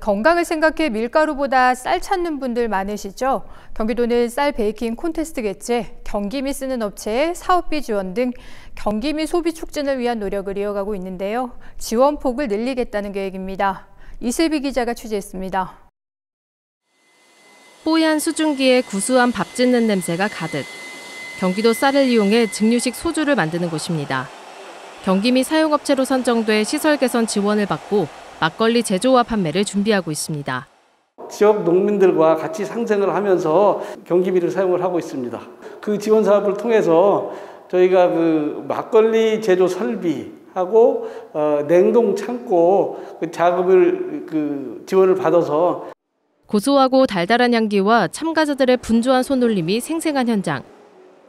건강을 생각해 밀가루보다 쌀 찾는 분들 많으시죠? 경기도는 쌀 베이킹 콘테스트 개최, 경기미 쓰는 업체의 사업비 지원 등 경기미 소비 촉진을 위한 노력을 이어가고 있는데요. 지원 폭을 늘리겠다는 계획입니다. 이슬비 기자가 취재했습니다. 뽀얀 수증기에 구수한 밥 짓는 냄새가 가득. 경기도 쌀을 이용해 증류식 소주를 만드는 곳입니다. 경기미 사용업체로 선정돼 시설 개선 지원을 받고 막걸리 제조와 판매를 준비하고 있습니다. 지역 농민들과 같이 상생을 하면서 경기미를 사용을 하고 있습니다. 그 지원 사업을 통해서 저희가 그 막걸리 제조 설비하고 냉동 창고 그 작업을 지원을 받아서 고소하고 달달한 향기와 참가자들의 분주한 손놀림이 생생한 현장.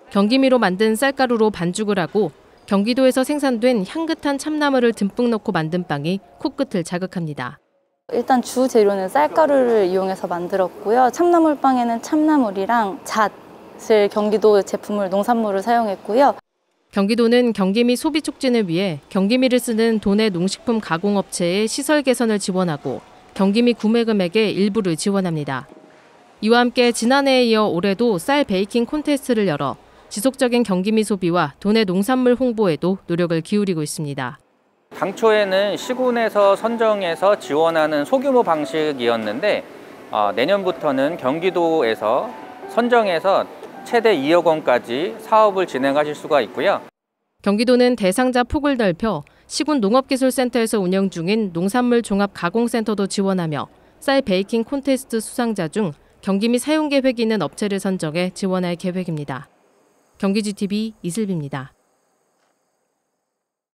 경기미로 만든 쌀가루로 반죽을 하고 경기도에서 생산된 향긋한 참나물을 듬뿍 넣고 만든 빵이 코끝을 자극합니다. 일단 주 재료는 쌀가루를 이용해서 만들었고요. 참나물빵에는 참나물이랑 잣을 경기도 제품을 농산물을 사용했고요. 경기도는 경기미 소비 촉진을 위해 경기미를 쓰는 도내 농식품 가공업체의 시설 개선을 지원하고 경기미 구매 금액의 일부를 지원합니다. 이와 함께 지난해에 이어 올해도 쌀 베이킹 콘테스트를 열어 지속적인 경기미 소비와 도내 농산물 홍보에도 노력을 기울이고 있습니다. 당초에는 시군에서 선정해서 지원하는 소규모 방식이었는데 내년부터는 경기도에서 선정해서 최대 2억 원까지 사업을 진행하실 수가 있고요. 경기도는 대상자 폭을 넓혀 시군 농업기술센터에서 운영 중인 농산물 종합가공센터도 지원하며 쌀 베이킹 콘테스트 수상자 중 경기미 사용 계획이 있는 업체를 선정해 지원할 계획입니다. 경기 GTV 이슬비입니다.